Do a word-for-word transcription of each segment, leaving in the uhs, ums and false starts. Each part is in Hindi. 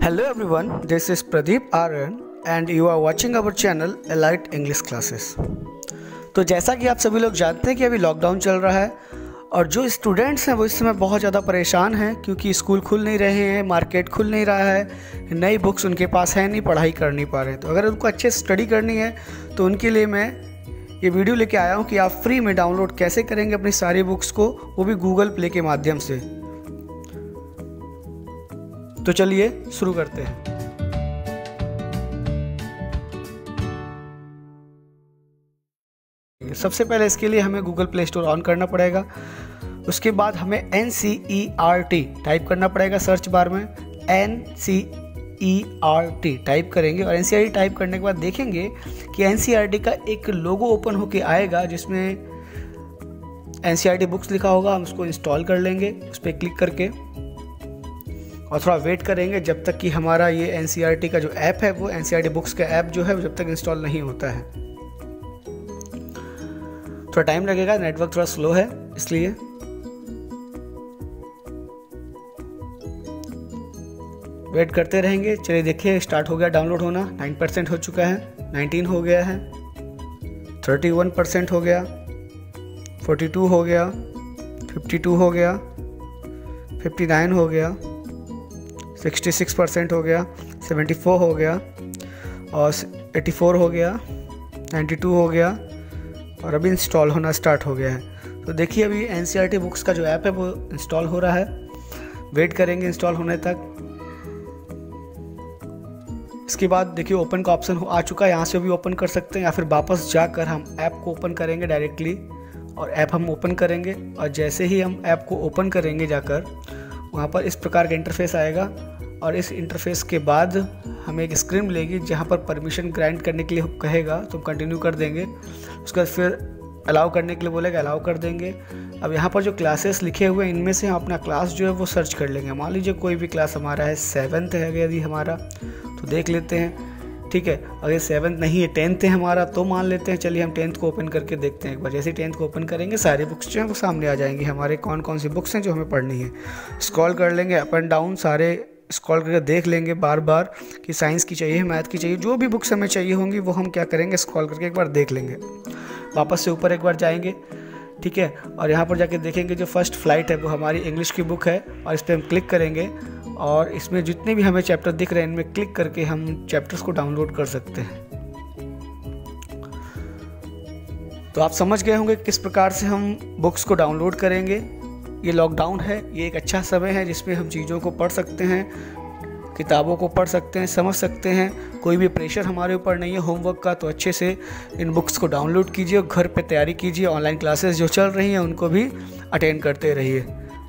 Hello everyone, this is Pradeep and you are watching our channel Elite English Classes। तो जैसा कि आप सभी लोग जानते हैं कि अभी लॉकडाउन चल रहा है और जो स्टूडेंट्स हैं वो इस समय बहुत ज़्यादा परेशान हैं क्योंकि स्कूल खुल नहीं रहे हैं, मार्केट खुल नहीं रहा है, नई बुक्स उनके पास है नहीं, पढ़ाई कर नहीं पा रहे हैं। तो अगर उनको अच्छे स्टडी करनी है तो उनके लिए मैं ये वीडियो लेके आया हूँ कि आप फ्री में डाउनलोड कैसे करेंगे अपनी सारी बुक्स को, वो भी गूगल प्ले के माध्यम से। तो चलिए शुरू करते हैं। सबसे पहले इसके लिए हमें Google Play Store ऑन करना पड़ेगा। उसके बाद हमें N C E R T type करना पड़ेगा सर्च बार में। N C E R T type करेंगे और N C E R T type करने के बाद देखेंगे कि N C E R T का एक लोगो ओपन होके आएगा जिसमें N C E R T books लिखा होगा। हम उसको इंस्टॉल कर लेंगे उस पर क्लिक करके और थोड़ा वेट करेंगे जब तक कि हमारा ये N C E R T का जो ऐप है वो N C E R T books का ऐप जो है वो जब तक इंस्टॉल नहीं होता है। थोड़ा टाइम लगेगा, नेटवर्क थोड़ा स्लो है इसलिए। वेट करते रहेंगे। चलिए देखिए स्टार्ट हो गया डाउनलोड होना। नाइन परसेंट हो चुका है, नाइनटीन हो गया है, थर्टी वन परसेंट हो गया, फोर्टी टू हो गया, फिफ्टी टू हो गया, फिफ्टी नाइन हो गया, सिक्सटी सिक्स परसेंट हो गया, सेवेंटी फोर हो गया और एटी फोर हो गया, नाइंटी टू हो गया और अभी इंस्टॉल होना स्टार्ट हो गया है। तो देखिए अभी N C E R T books का जो ऐप है वो इंस्टॉल हो रहा है। वेट करेंगे इंस्टॉल होने तक। इसके बाद देखिए ओपन का ऑप्शन आ चुका है, यहाँ से भी ओपन कर सकते हैं या फिर वापस जाकर हम ऐप को ओपन करेंगे डायरेक्टली और ऐप हम ओपन करेंगे और जैसे ही हम ऐप को ओपन करेंगे जाकर वहाँ पर इस प्रकार का इंटरफेस आएगा और इस इंटरफेस के बाद हमें एक स्क्रीन मिलेगी जहाँ पर परमिशन ग्रांट करने के लिए कहेगा तो हम कंटिन्यू कर देंगे। उसके बाद फिर अलाउ करने के लिए बोलेगा, अलाउ कर देंगे। अब यहाँ पर जो क्लासेस लिखे हुए हैं इनमें से हम अपना क्लास जो है वो सर्च कर लेंगे। मान लीजिए कोई भी क्लास हमारा है, सेवन्थ है यदि हमारा तो देख लेते हैं, ठीक है। अगर सेवन्थ नहीं है, टेंथ है हमारा तो मान लेते हैं, चलिए हम टेंथ को ओपन करके देखते हैं एक बार। जैसे टेंथ को ओपन करेंगे सारी बुक्स जो हैं वो सामने आ जाएंगी, हमारे कौन कौन सी बुक्स हैं जो हमें पढ़नी है। स्क्रॉल कर लेंगे अप एंड डाउन, सारे स्क्रॉल करके देख लेंगे बार बार कि साइंस की चाहिए, मैथ की चाहिए, जो भी बुक्स हमें चाहिए होंगी वो हम क्या करेंगे स्क्रॉल करके एक बार देख लेंगे। वापस से ऊपर एक बार जाएंगे, ठीक है, और यहाँ पर जाके देखेंगे जो फर्स्ट फ्लाइट है वो हमारी इंग्लिश की बुक है और इस पर हम क्लिक करेंगे और इसमें जितने भी हमें चैप्टर दिख रहे हैं इनमें क्लिक करके हम चैप्टर्स को डाउनलोड कर सकते हैं। तो आप समझ गए होंगे किस प्रकार से हम बुक्स को डाउनलोड करेंगे। ये लॉकडाउन है, ये एक अच्छा समय है जिसमें हम चीज़ों को पढ़ सकते हैं, किताबों को पढ़ सकते हैं, समझ सकते हैं। कोई भी प्रेशर हमारे ऊपर नहीं है होमवर्क का, तो अच्छे से इन बुक्स को डाउनलोड कीजिए और घर पे तैयारी कीजिए। ऑनलाइन क्लासेस जो चल रही हैं उनको भी अटेंड करते रहिए।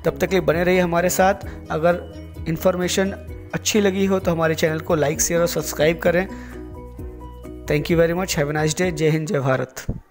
तब तक के लिए बने रहिए हमारे साथ। अगर इन्फॉर्मेशन अच्छी लगी हो तो हमारे चैनल को लाइक, शेयर और सब्सक्राइब करें। Thank you very much. Have a nice day. जय हिंद, जय भारत।